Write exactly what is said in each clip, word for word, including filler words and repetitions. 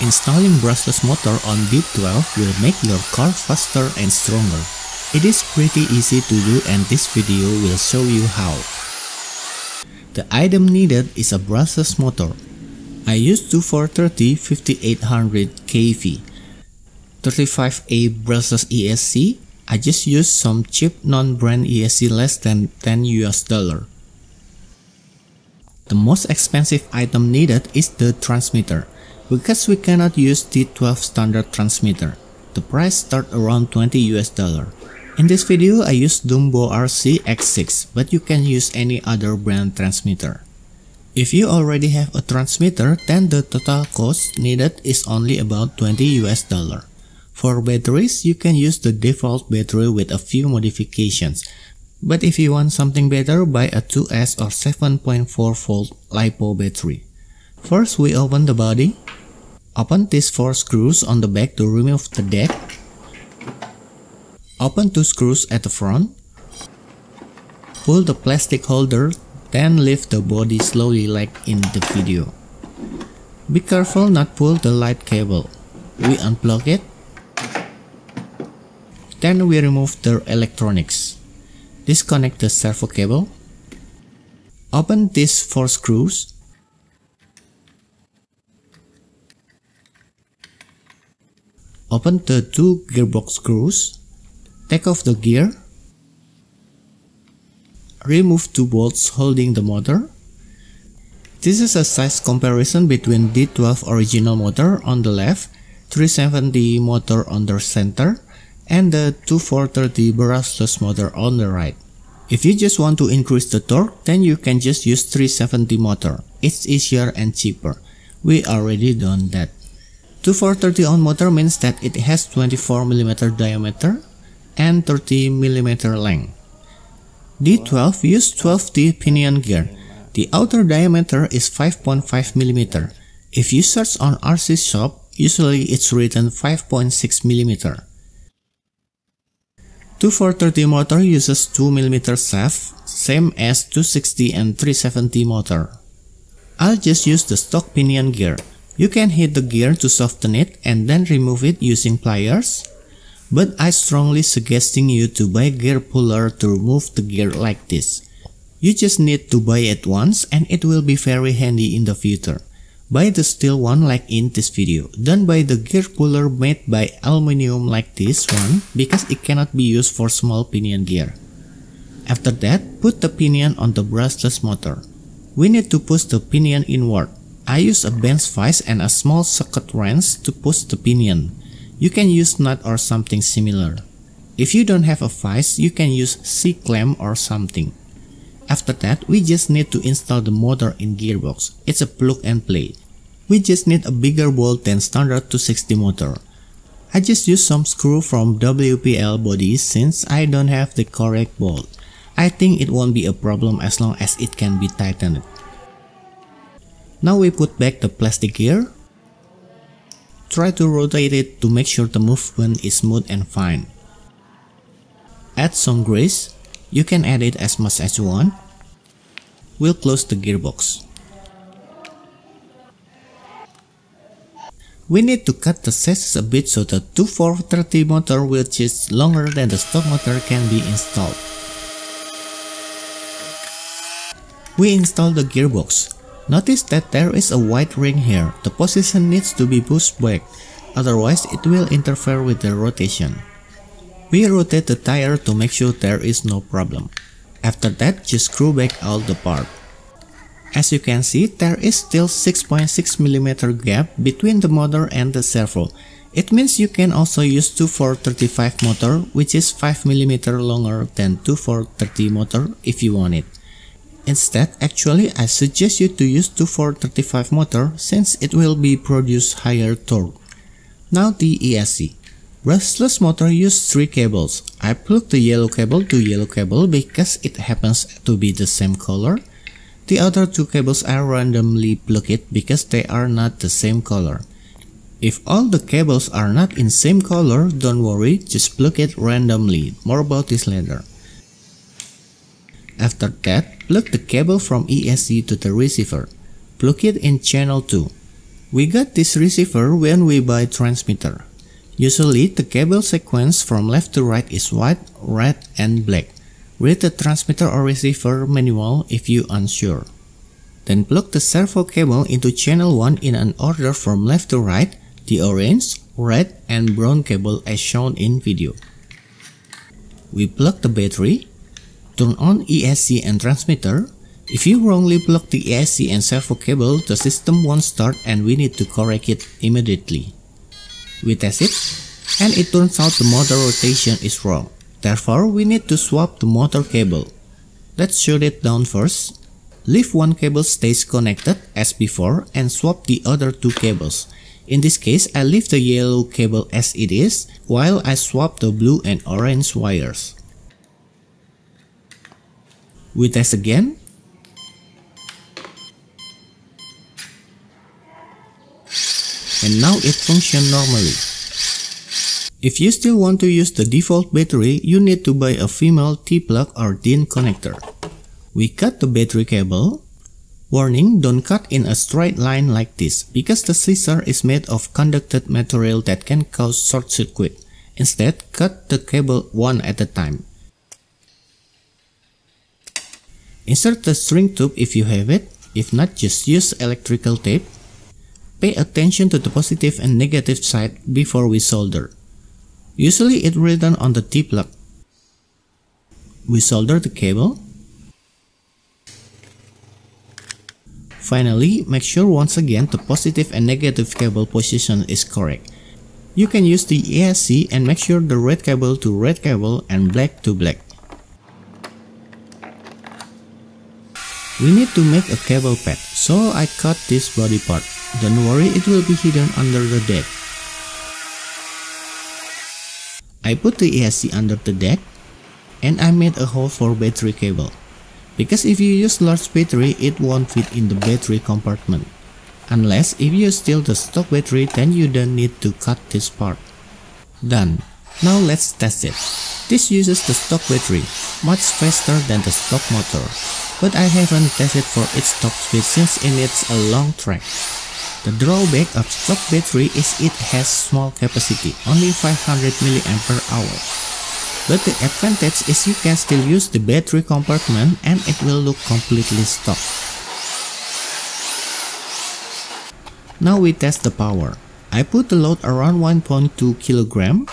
Installing brushless motor on V twelve will make your car faster and stronger. It is pretty easy to do, and this video will show you how. The item needed is a brushless motor. I used twenty-four thirty fifty-eight hundred K V, thirty-five A brushless E S C. I just used some cheap non-brand E S C less than ten U S dollar. The most expensive item needed is the transmitter. Because we cannot use T twelve standard transmitter, the price starts around twenty U S dollar. In this video, I used Dumbo R C X six, but you can use any other brand transmitter. If you already have a transmitter, then the total cost needed is only about twenty U S dollar. For batteries, you can use the default battery with a few modifications. But if you want something better, buy a two S or seven point four volt LiPo battery. First, we open the body. Open these four screws on the back to remove the deck. Open two screws at the front. Pull the plastic holder, then lift the body slowly like in the video. Be careful not pull the light cable. We unplug it. Then we remove the electronics. Disconnect the servo cable. Open these four screws. Open the two gearbox screws. Take off the gear. Remove two bolts holding the motor. This is a size comparison between D twelve original motor on the left, three seventy motor on the center, and the twenty-four thirty brushless motor on the right. If you just want to increase the torque, then you can just use three seventy motor. It's easier and cheaper. We already done that. twenty-four thirty on motor means that it has twenty-four millimeter diameter and thirty millimeter length. D twelve use twelve T pinion gear. The outer diameter is five point five millimeter. If you search on R C shop, usually it's written five point six millimeter. twenty-four thirty motor uses two millimeter shaft, same as two sixty and three seventy motor. I'll just use the stock pinion gear. You can hit the gear to soften it and then remove it using pliers, but I strongly suggesting you to buy gear puller to remove the gear like this. You just need to buy it once and it will be very handy in the future. Buy the steel one like in this video. Don't buy the gear puller made by aluminum like this one because it cannot be used for small pinion gear. After that, put the pinion on the brushless motor. We need to push the pinion inward. I use a bench vise and a small socket wrench to push the pinion. You can use nut or something similar. If you don't have a vise, you can use C-clamp or something. After that, we just need to install the motor in gearbox. It's a plug and play. We just need a bigger bolt than standard two sixty motor. I just use some screw from W P L bodies since I don't have the correct bolt. I think it won't be a problem as long as it can be tightened. Now we put back the plastic gear. Try to rotate it to make sure the movement is smooth and fine. Add some grease. You can add it as much as you want. We'll close the gearbox. We need to cut the sizes a bit so the twenty-four thirty motor, which is longer than the stock motor, can be installed. We install the gearbox. Notice that there is a white ring here. The position needs to be pushed back, otherwise it will interfere with the rotation. We rotate the tire to make sure there is no problem. After that, just screw back all the part. As you can see, there is still six point six millimeter gap between the motor and the servo. It means you can also use twenty-four thirty-five motor, which is five millimeter longer than twenty-four thirty motor if you want it. Instead, actually, I suggest you to use twenty-four thirty-five motor since it will be produce higher torque. Now the E S C. Brushless motor use three cables. I plug the yellow cable to yellow cable because it happens to be the same color. The other two cables I randomly plug it because they are not the same color. If all the cables are not in same color, don't worry, just plug it randomly. More about this later. After that, plug the cable from E S C to the receiver. Plug it in channel two. We got this receiver when we buy transmitter. Usually the cable sequence from left to right is white, red, and black. Read the transmitter or receiver manual if you unsure. Then plug the servo cable into channel one in an order from left to right, the orange, red, and brown cable as shown in video. We plug the battery, turn on E S C and transmitter. If you wrongly plug the E S C and servo cable, the system won't start and we need to correct it immediately. We test it, and it turns out the motor rotation is wrong. Therefore, we need to swap the motor cable. Let's shut it down first. Leave one cable stays connected as before and swap the other two cables. In this case, I leave the yellow cable as it is, while I swap the blue and orange wires. We test again. And now it functions normally. If you still want to use the default battery, you need to buy a female T-plug or D I N connector. We cut the battery cable. Warning, don't cut in a straight line like this, because the scissor is made of conducted material that can cause short circuit. Instead, cut the cable one at a time. Insert the string tube if you have it, if not just use electrical tape. Pay attention to the positive and negative side before we solder. Usually it's written on the T-plug. We solder the cable. Finally, make sure once again the positive and negative cable position is correct. You can use the E S C and make sure the red cable to red cable and black to black. We need to make a cable pad, so I cut this body part. Don't worry, it will be hidden under the deck. I put the E S C under the deck, and I made a hole for battery cable. Because if you use large battery, it won't fit in the battery compartment. Unless if you steal the stock battery, then you don't need to cut this part. Done. Now let's test it. This uses the stock battery, much faster than the stock motor. But I haven't tested for its top speed since it needs a long track. The drawback of stock battery is it has small capacity, only five hundred milliamp hour. But the advantage is you can still use the battery compartment and it will look completely stock. Now we test the power. I put the load around one point two kilograms.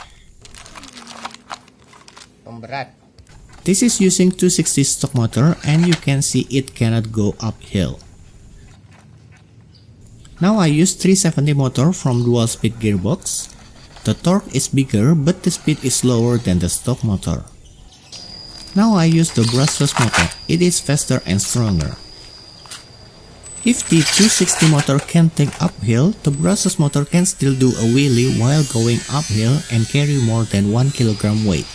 This is using two sixty stock motor and you can see it cannot go uphill. Now I use three seventy motor from dual speed gearbox. The torque is bigger but the speed is lower than the stock motor. Now I use the brushless motor, it is faster and stronger. If the two sixty motor can take uphill, the brushless motor can still do a wheelie while going uphill and carry more than one kilogram weight.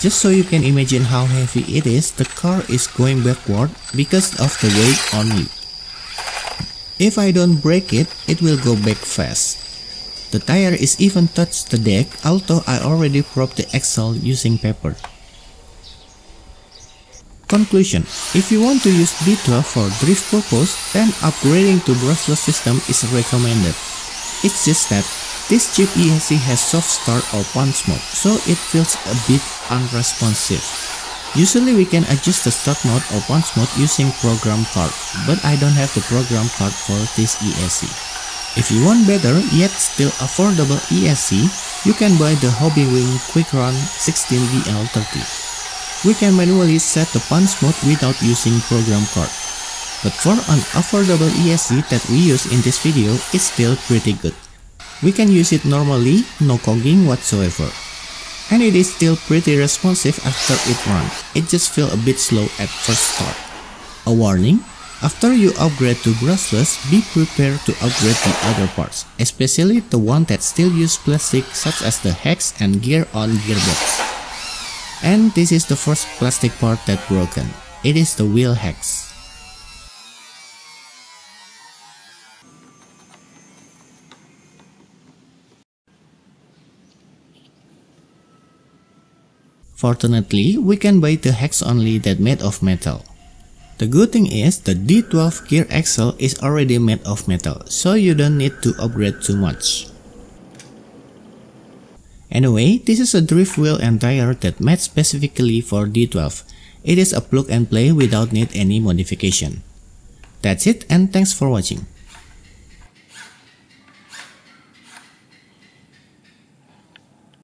Just so you can imagine how heavy it is, the car is going backward because of the weight on it. If I don't brake it, it will go back fast. The tire is even touched the deck, although I already propped the axle using paper. Conclusion, if you want to use D twelve for drift purpose, then upgrading to brushless system is recommended. It's just that this cheap E S C has soft start or punch mode, so it feels a bit unresponsive. Usually we can adjust the start mode or punch mode using program card, but I don't have the program card for this E S C. If you want better yet still affordable E S C, you can buy the Hobbywing QuickRun sixteen V L thirty. We can manually set the punch mode without using program card, but for an affordable E S C that we use in this video, it's still pretty good. We can use it normally, no cogging whatsoever. And it is still pretty responsive after it runs, it just feels a bit slow at first start. A warning, after you upgrade to brushless, be prepared to upgrade the other parts, especially the one that still use plastic such as the hex and gear on gearbox. And this is the first plastic part that broken, it is the wheel hex. Fortunately, we can buy the hex only that made of metal. The good thing is the D twelve gear axle is already made of metal, so you don't need to upgrade too much. Anyway, this is a drift wheel and tire that made specifically for D twelve. It is a plug and play without need any modification. That's it, and thanks for watching.